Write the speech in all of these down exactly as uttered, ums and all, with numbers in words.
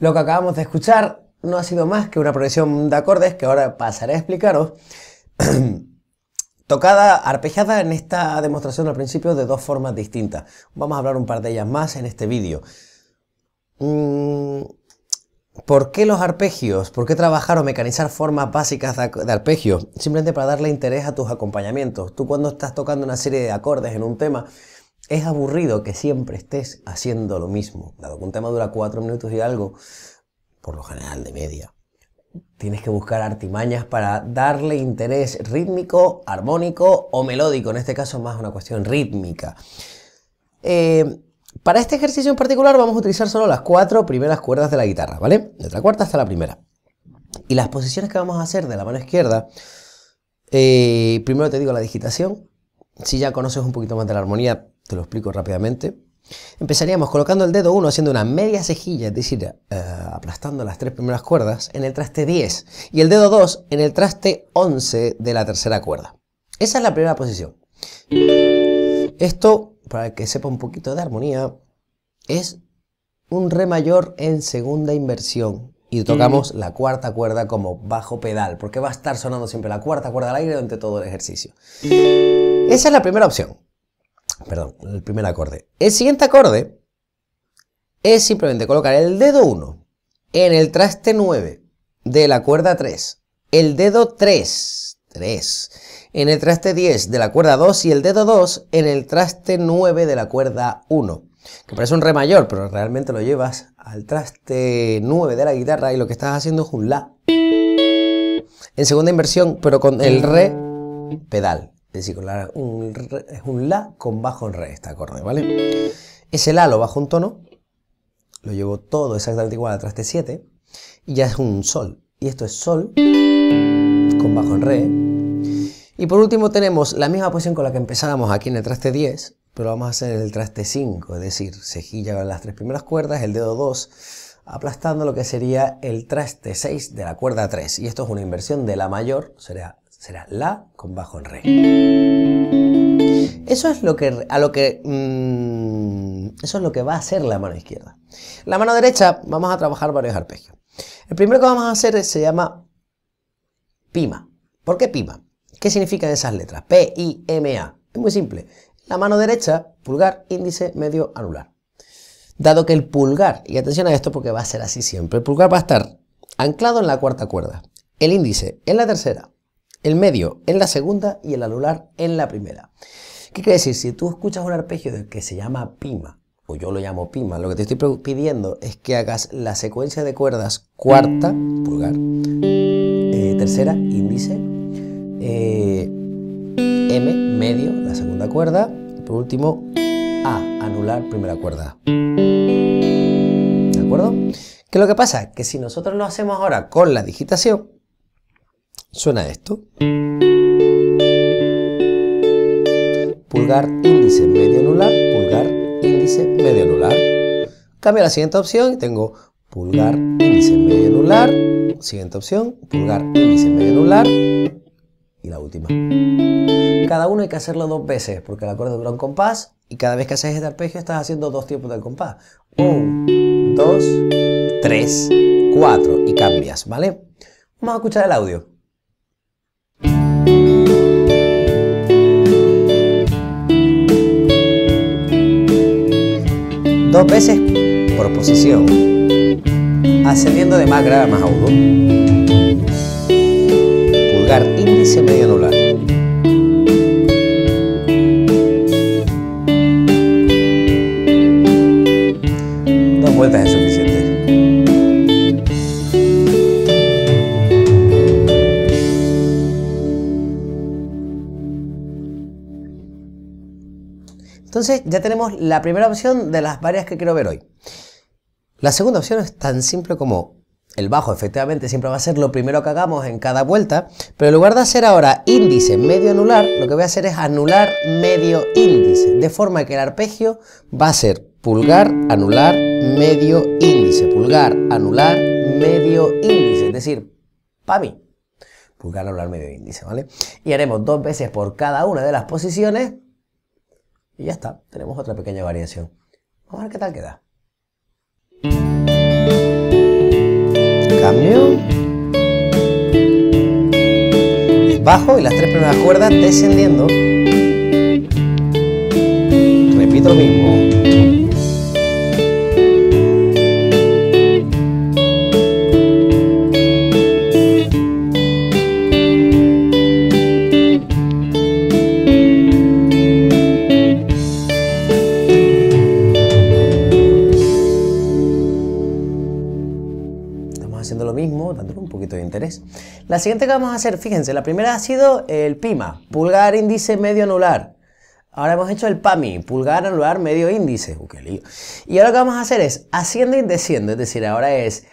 Lo que acabamos de escuchar no ha sido más que una progresión de acordes que ahora pasaré a explicaros, tocada, arpejada en esta demostración al principio de dos formas distintas. Vamos a hablar un par de ellas más en este vídeo. ¿Por qué los arpegios? ¿Por qué trabajar o mecanizar formas básicas de arpegios? Simplemente para darle interés a tus acompañamientos. Tú cuando estás tocando una serie de acordes en un tema, es aburrido que siempre estés haciendo lo mismo. Dado que un tema dura cuatro minutos y algo, por lo general de media, tienes que buscar artimañas para darle interés rítmico, armónico o melódico. En este caso más una cuestión rítmica. Eh, para este ejercicio en particular vamos a utilizar solo las cuatro primeras cuerdas de la guitarra, ¿vale? Desde la cuarta hasta la primera. Y las posiciones que vamos a hacer de la mano izquierda, eh, primero te digo la digitación. Si ya conoces un poquito más de la armonía, te lo explico rápidamente. Empezaríamos colocando el dedo uno haciendo una media cejilla, es decir, eh, aplastando las tres primeras cuerdas en el traste diez y el dedo dos en el traste once de la tercera cuerda. Esa es la primera posición. Esto, para el que sepa un poquito de armonía, es un re mayor en segunda inversión y tocamos la cuarta cuerda como bajo pedal, porque va a estar sonando siempre la cuarta cuerda al aire durante todo el ejercicio. Esa es la primera opción. Perdón, el primer acorde. El siguiente acorde es simplemente colocar el dedo uno en el traste nueve de la cuerda tres, el dedo tres, tres en el traste diez de la cuerda dos y el dedo dos en el traste nueve de la cuerda uno. Que parece un re mayor, pero realmente lo llevas al traste nueve de la guitarra y lo que estás haciendo es un la en segunda inversión, pero con el re pedal. Es decir, es un la con bajo en re, este acorde, ¿vale? Ese la lo bajo un tono, lo llevo todo exactamente igual al traste siete, y ya es un sol. Y esto es sol con bajo en re. Y por último tenemos la misma posición con la que empezábamos aquí en el traste diez, pero vamos a hacer en el traste cinco, es decir, cejilla con las tres primeras cuerdas, el dedo dos, aplastando lo que sería el traste seis de la cuerda tres. Y esto es una inversión de la mayor, sería... será la con bajo en re. Eso es lo que, a lo que, mmm, eso es lo que va a hacer la mano izquierda. La mano derecha vamos a trabajar varios arpegios. El primero que vamos a hacer se llama pima. ¿Por qué pima? ¿Qué significan esas letras? P I M A. Es muy simple. La mano derecha, pulgar, índice, medio, anular. Dado que el pulgar, y atención a esto porque va a ser así siempre, el pulgar va a estar anclado en la cuarta cuerda, el índice en la tercera, el medio en la segunda y el anular en la primera. ¿Qué quiere decir? Si tú escuchas un arpegio del que se llama pima, o yo lo llamo pima, lo que te estoy pidiendo es que hagas la secuencia de cuerdas cuarta, pulgar, eh, tercera, índice, eh, M, medio, la segunda cuerda, y por último A, anular, primera cuerda. ¿De acuerdo? ¿Qué es lo que pasa? Que si nosotros lo hacemos ahora con la digitación, suena esto. Pulgar, índice, medio, anular. Pulgar, índice, medio, anular. Cambio a la siguiente opción y tengo pulgar, índice, medio, anular. Siguiente opción, pulgar, índice, medio, anular. Y la última. Cada uno hay que hacerlo dos veces porque el acorde dura un compás y cada vez que haces este arpegio estás haciendo dos tiempos del compás. Un, dos, tres, cuatro y cambias, ¿vale? Vamos a escuchar el audio. Dos veces por posición, ascendiendo de más grave a más agudo. Pulgar, índice, medio, anular. Dos vueltas es suficiente. Entonces ya tenemos la primera opción de las varias que quiero ver hoy. La segunda opción es tan simple como el bajo, efectivamente siempre va a ser lo primero que hagamos en cada vuelta, pero en lugar de hacer ahora índice medio anular, lo que voy a hacer es anular medio índice, de forma que el arpegio va a ser pulgar, anular, medio índice, pulgar, anular, medio índice, es decir, pa' mí, pulgar, anular, medio índice, ¿vale? Y haremos dos veces por cada una de las posiciones. Y ya está, tenemos otra pequeña variación. Vamos a ver qué tal queda. cambio, bajo y las tres primeras cuerdas descendiendo, repito lo mismo. Haciendo lo mismo, dándole un poquito de interés. La siguiente que vamos a hacer, fíjense, la primera ha sido el pima, pulgar, índice, medio, anular. Ahora hemos hecho el pami, pulgar, anular, medio, índice. Uy, qué lío. Y ahora lo que vamos a hacer es asciende y desciende, es decir, ahora es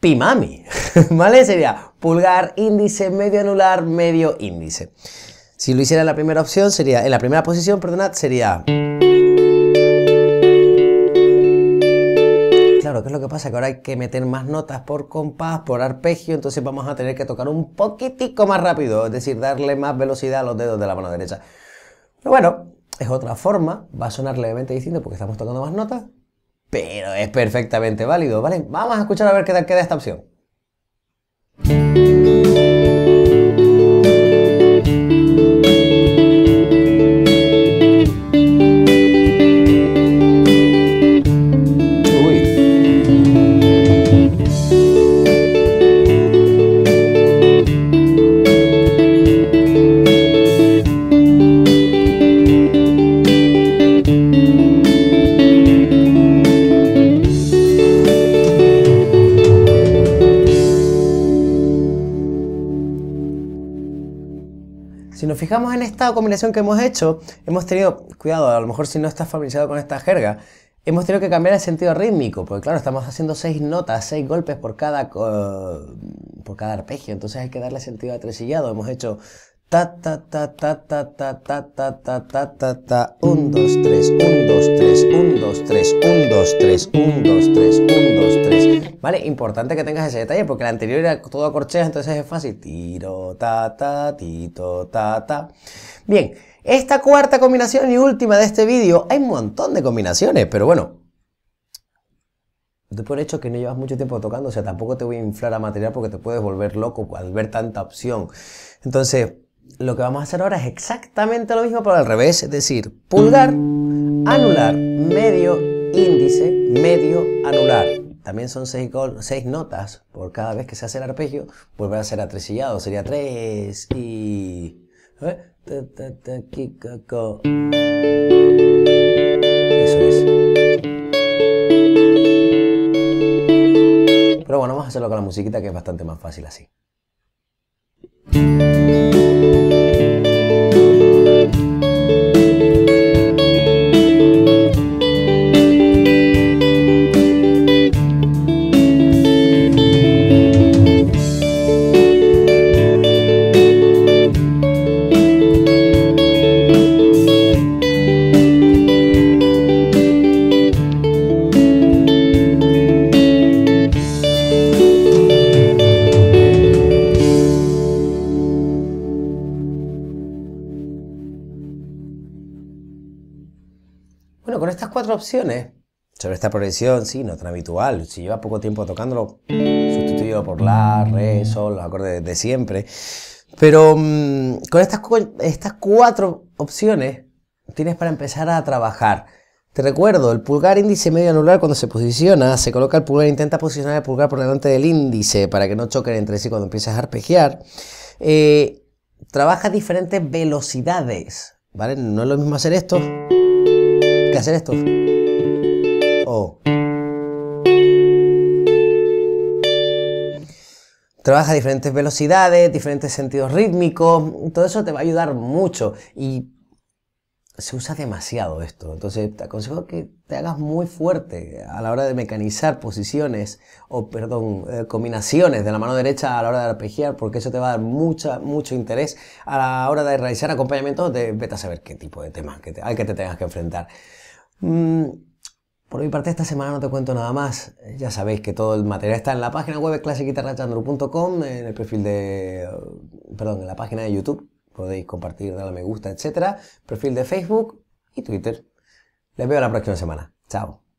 pimami, ¿vale? Sería pulgar, índice, medio, anular, medio, índice. Si lo hiciera en la primera opción, sería, en la primera posición, perdonad, sería... Claro, ¿qué es lo que pasa? Que ahora hay que meter más notas por compás, por arpegio, entonces vamos a tener que tocar un poquitico más rápido, es decir, darle más velocidad a los dedos de la mano derecha. Pero bueno, es otra forma, va a sonar levemente distinto porque estamos tocando más notas, pero es perfectamente válido, ¿vale? Vamos a escuchar a ver qué tal queda esta opción. Si nos fijamos en esta combinación que hemos hecho, hemos tenido, cuidado, a lo mejor si no estás familiarizado con esta jerga, hemos tenido que cambiar el sentido rítmico, porque claro, estamos haciendo seis notas, seis golpes por cada, uh, por cada arpegio, entonces hay que darle sentido atresillado. Hemos hecho ta ta ta ta ta ta ta ta ta ta ta ta uno dos tres uno dos tres uno dos tres uno dos tres uno dos tres uno dos tres, ¿vale? Importante que tengas ese detalle porque la anterior era todo a corcheas, entonces es fácil. Tiro ta ta tito ta ta. Bien, esta cuarta combinación y última de este vídeo, hay un montón de combinaciones, pero bueno, de por hecho que no llevas mucho tiempo tocando, o sea, tampoco te voy a inflar a material porque te puedes volver loco al ver tanta opción. Entonces, lo que vamos a hacer ahora es exactamente lo mismo pero al revés, es decir, pulgar, anular, medio, índice, medio, anular. También son seis, seis notas por cada vez que se hace el arpegio, volver a ser atresillado, sería tres y... Eso es. Pero bueno, vamos a hacerlo con la musiquita que es bastante más fácil así. Bueno, con estas cuatro opciones, sobre esta progresión, sí, no tan habitual, si llevas poco tiempo tocándolo, sustituido por la, re, sol, los acordes de siempre, pero mmm, con estas, estas cuatro opciones tienes para empezar a trabajar. Te recuerdo, el pulgar, índice, medio, anular, cuando se posiciona, se coloca el pulgar, intenta posicionar el pulgar por delante del índice para que no choquen entre sí cuando empiezas a arpegiar. Eh, trabaja diferentes velocidades, ¿vale? No es lo mismo hacer esto que hacer esto o oh. Trabaja diferentes velocidades, diferentes sentidos rítmicos, todo eso te va a ayudar mucho y se usa demasiado esto, entonces te aconsejo que te hagas muy fuerte a la hora de mecanizar posiciones o perdón, eh, combinaciones de la mano derecha a la hora de arpegiar, porque eso te va a dar mucha, mucho interés a la hora de realizar acompañamientos de vete a saber qué tipo de temas que te, al que te tengas que enfrentar. Mm, por mi parte esta semana no te cuento nada más, ya sabéis que todo el material está en la página web clases guitarra chandru punto com, en el perfil de, perdón, en la página de YouTube. Podéis compartir, darle a me gusta, etcétera. Perfil de Facebook y Twitter. Les veo la próxima semana. Chao.